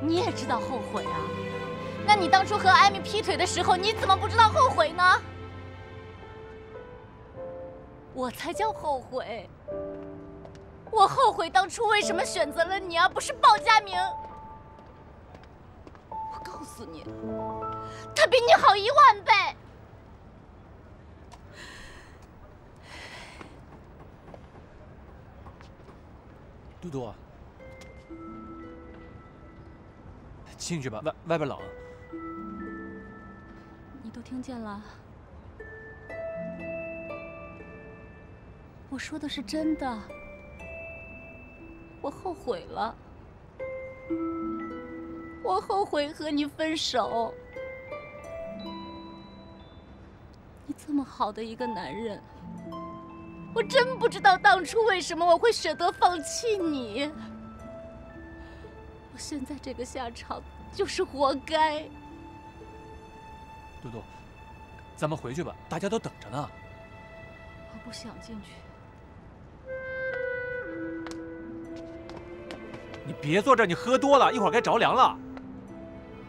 你也知道后悔啊？那你当初和艾米劈腿的时候，你怎么不知道后悔呢？我才叫后悔！我后悔当初为什么选择了你，而不是鲍家明。我告诉你，他比你好10000倍。 嘟嘟，进去吧，外边冷。你都听见了，我说的是真的，我后悔了，我后悔和你分手。你这么好的一个男人。 我真不知道当初为什么我会舍得放弃你，我现在这个下场就是活该。嘟嘟，咱们回去吧，大家都等着呢。我不想进去。你别坐这儿，你喝多了，一会儿该着凉了。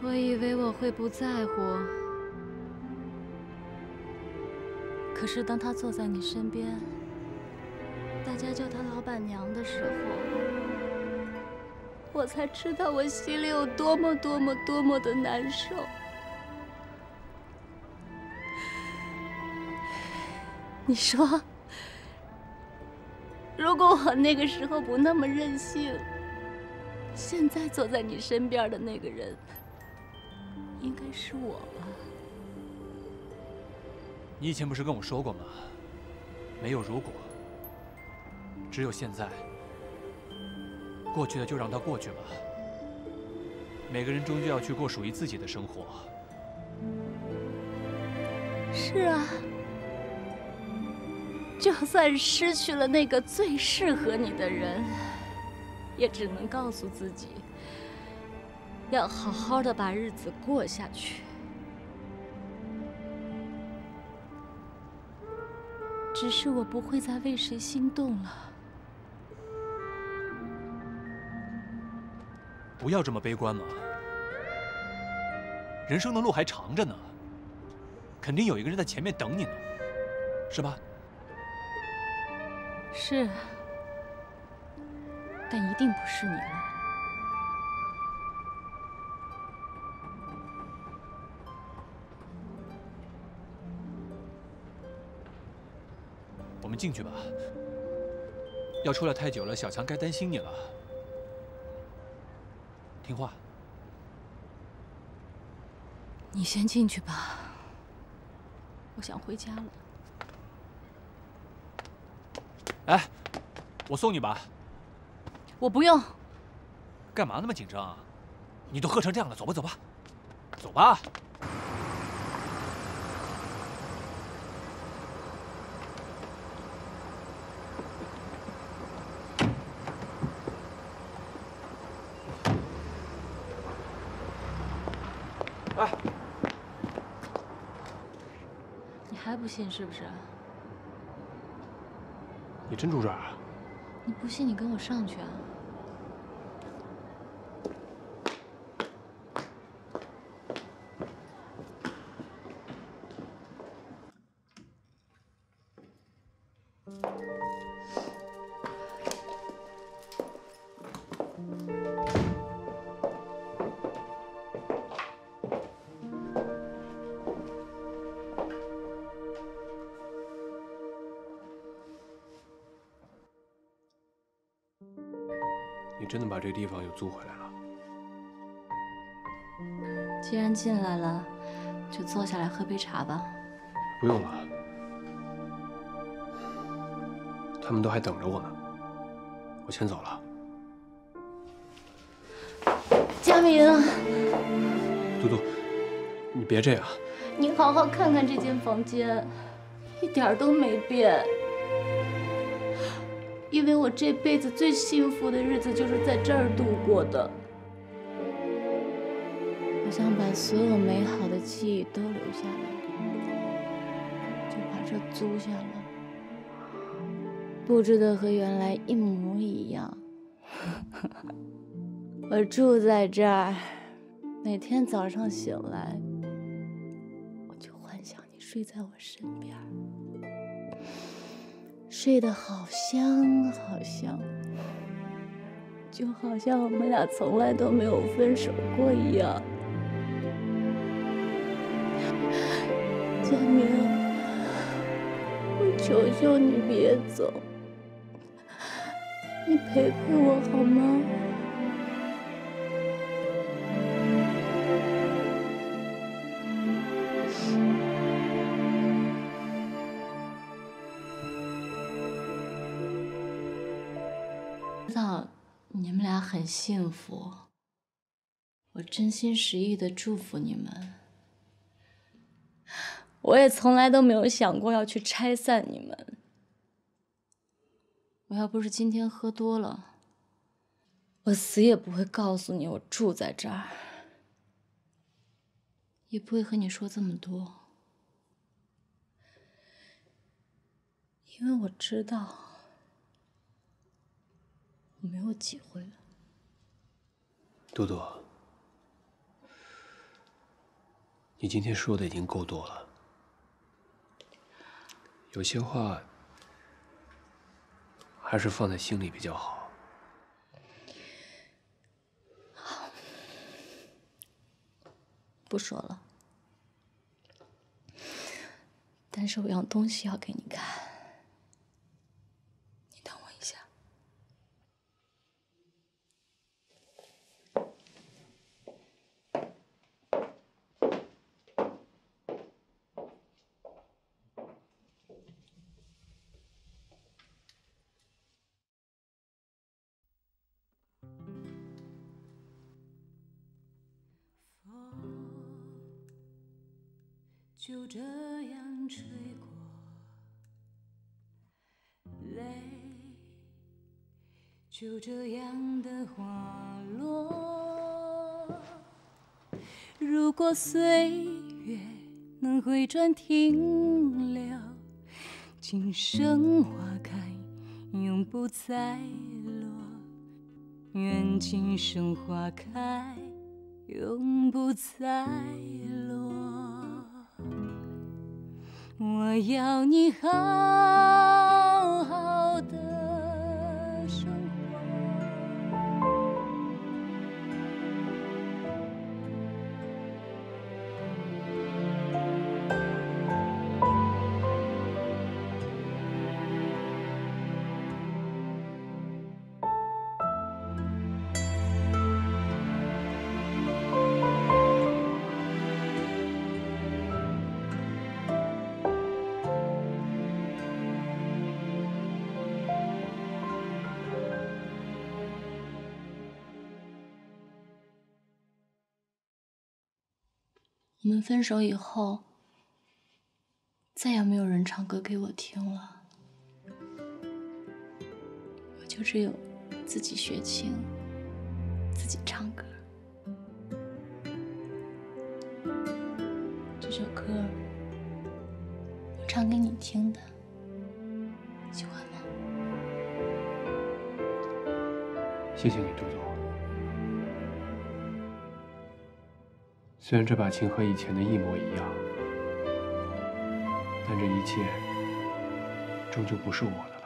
我以为我会不在乎，可是当他坐在你身边。 大家叫她老板娘的时候，我才知道我心里有多么的难受。你说，如果我那个时候不那么任性，现在坐在你身边的那个人，应该是我吧？你以前不是跟我说过吗？没有如果。 只有现在，过去的就让它过去吧。每个人终究要去过属于自己的生活。是啊，就算失去了那个最适合你的人，也只能告诉自己，要好好的把日子过下去。只是我不会再为谁心动了。 不要这么悲观嘛！人生的路还长着呢，肯定有一个人在前面等你呢，是吧？是，但一定不是你了。我们进去吧，要出来太久了，小强该担心你了。 听话，你先进去吧，我想回家了。哎，我送你吧。我不用。干嘛那么紧张啊？你都喝成这样了，走吧，走吧，走吧。不信是不是？你真住这儿啊？你不信，你跟我上去啊！真的把这个地方又租回来了。既然进来了，就坐下来喝杯茶吧。不用了，他们都还等着我呢。我先走了。佳明，嘟嘟，你别这样。你好好看看这间房间，一点都没变。 因为我这辈子最幸福的日子就是在这儿度过的，我想把所有美好的记忆都留下来，就把这租下来，布置的和原来一模一样。我住在这儿，每天早上醒来，我就幻想你睡在我身边，睡得好香好香，就好像我们俩从来都没有分手过一样。建明，我求求你别走，你陪陪我好吗？知道你们俩很幸福，我真心实意的祝福你们。我也从来都没有想过要去拆散你们。我要不是今天喝多了，我死也不会告诉你我住在这儿，也不会和你说这么多，因为我知道。 我没有机会了，杜杜，你今天说的已经够多了，有些话还是放在心里比较好。好，不说了，但是我有样东西要给你看。 就这样吹过，泪就这样的滑落。如果岁月能回转停留，今生花开永不再落。愿今生花开永不再落。 我要你好好的生活，我们分手以后，再也没有人唱歌给我听了，我就只有自己学琴，自己唱歌。这首歌我唱给你听的，喜欢吗？谢谢你，杜总。 虽然这把琴和以前的一模一样，但这一切终究不是我的了。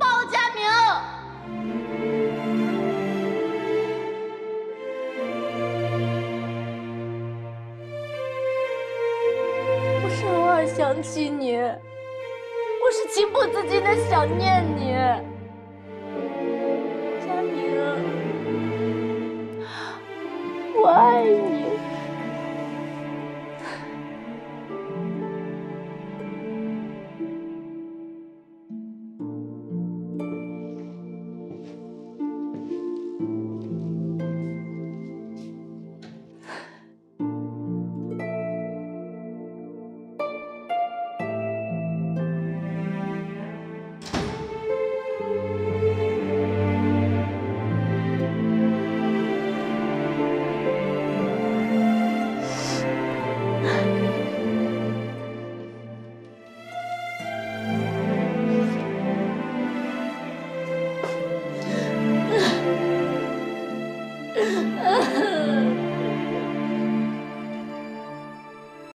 鲍佳明。 想起你，我是情不自禁的想念你，佳明，我爱你。